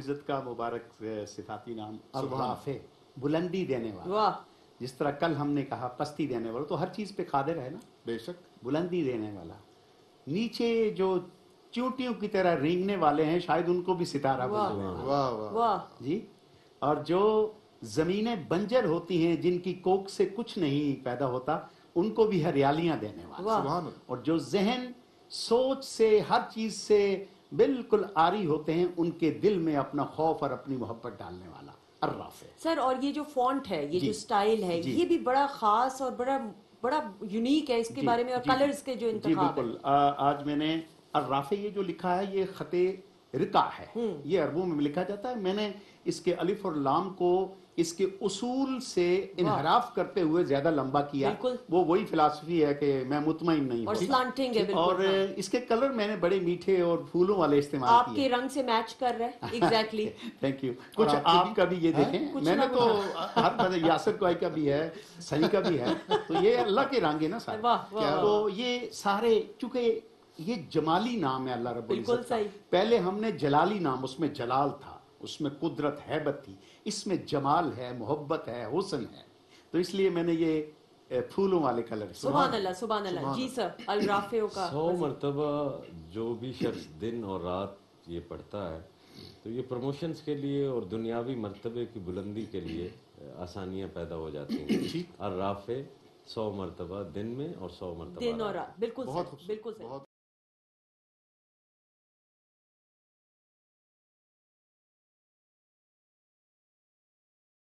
इज़्ज़त का मुबारक सिफाती नाम अर्राफ़े, बुलंदी देने वाला। जिस तरह कल हमने कहा पस्ती देने वाला, तो हर चीज़ पे कादिर है ना, बेशक बुलंदी देने वाला। नीचे जो चींटियों की तरह रेंगने वाले हैं, शायद उनको भी सितारा बोलते हैं। वाह वाह जी। और जो ज़मीनें बंजर होती हैं, जिनकी कोख से कुछ नहीं पैदा होता, उनको भी हरियालियाँ देने वाला। और जो जहन सोच से हर चीज़ से बिल्कुल आरी होते हैं, उनके दिल में अपना खौफ और अपनी मोहब्बत डालने वाला अर्राफ़ है। सर, और ये जो फॉन्ट है, ये जो स्टाइल है, ये भी बड़ा ख़ास और बड़ा बड़ा यूनिक है इसके बारे में, और कलर्स के जो इंतखाब। बिल्कुल, आज मैंने अर्राफ़े ये जो लिखा है, ये ख़ते रिका है, ये अरबों में लिखा जाता है। मैंने इसके अलिफ और लाम को इसके उसूल से इनहराफ करते हुए ज्यादा लंबा किया। वो वही फिलासफी है कि मैं मुतमईन नहीं हूं, और स्लांटिंग है। और इसके कलर मैंने बड़े मीठे और फूलों वाले इस्तेमाल किए। आपके रंग से मैच कर रहा है एग्जैक्टली। Thank you. कुछ आपका भी ये देखें, मैंने तो हर तरह, यासिर कोई का भी है, सही का भी है, तो ये अल्लाह के रंग है ना सारे। तो ये सारे, चूंकि ये जमाली नाम है अल्लाह रब्बुल इज्जत, पहले हमने जलाली नाम, उसमें जलाल था, उसमें कुदरत हैबत थी, इसमें जमाल है, मोहब्बत है, हुस्न है। तो इसलिए मैंने ये फूलों वाले कलर। सुभान अल्लाह, सुभान अल्लाह जी सर। अर्राफ़े का 100 मरतबा जो भी शख्स दिन और रात ये पढ़ता है, तो ये प्रमोशंस के लिए और दुनियावी मरतबे की बुलंदी के लिए आसानियाँ पैदा हो जाती हैं। अर्राफ़े 100 मरतबा दिन में और 100 मरतबा दिन और रात। बिल्कुल सर, बिल्कुल सर।